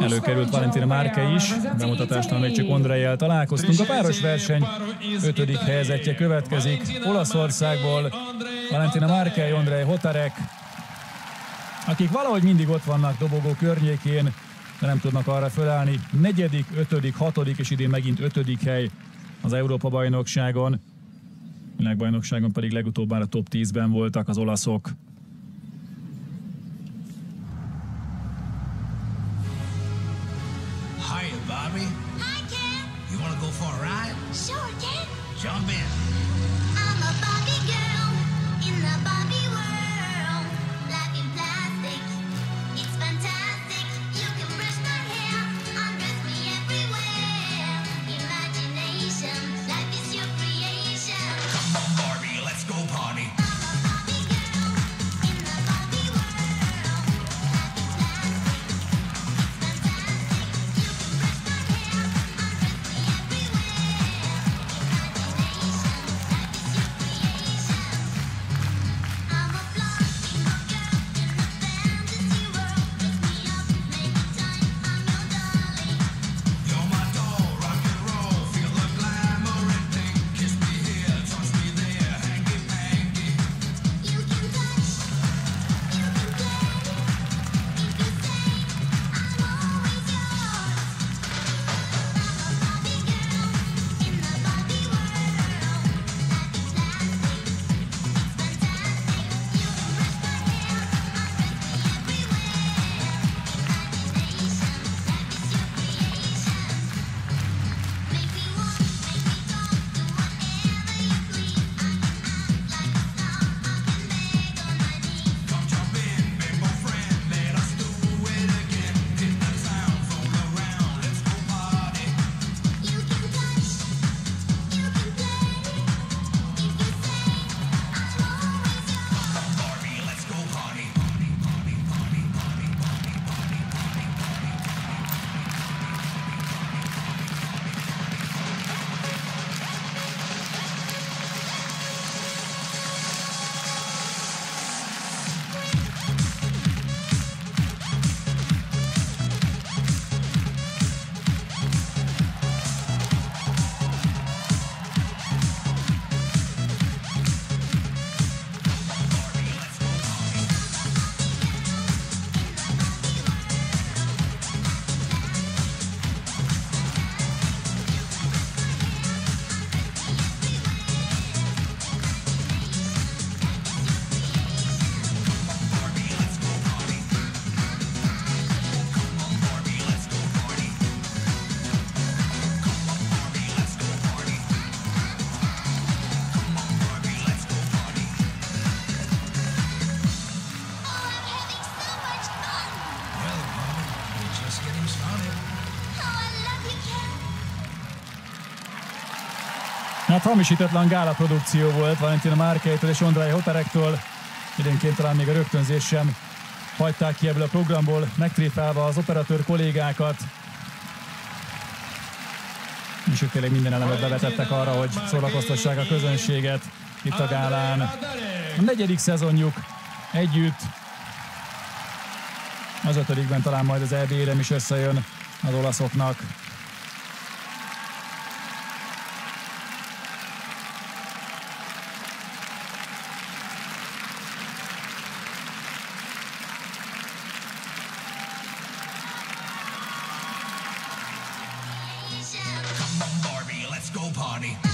Előkerült Valentina Marchei is, bemutatásnál még csak Ondrejjel találkoztunk. A páros verseny 5. helyezettje következik. Olaszországból Valentina Marchei, Ondrej Hotarek, akik valahogy mindig ott vannak dobogó környékén, de nem tudnak arra fölállni. 4., 5., 6. és idén megint 5. hely az Európa-bajnokságon. Világbajnokságon pedig legutóbb már a top 10-ben voltak az olaszok. Hiya, Bobby. Hi, Ken. You want to go for a ride? Sure, Ken. Jump in. I'm a Bobby girl in the Bobby world. Life in plastic, it's fantastic. You can brush my hair, undress me everywhere. Imagination, life is your creation. Come on, Barbie, let's go party. Hát hamisítatlan gála produkció volt Valentina Marcheitől és Ondrej Hotarektől. Időnként talán még a rögtönzés sem hagyták ki ebből a programból, megtréfálva az operatőr kollégákat. És ők tényleg minden elemet bevetettek arra, hogy szórakoztassák a közönséget itt a gálán. A 4. szezonjuk együtt. Az 5-ben talán majd az EB-érem is összejön az olaszoknak. Come on, Barbie, let's go party.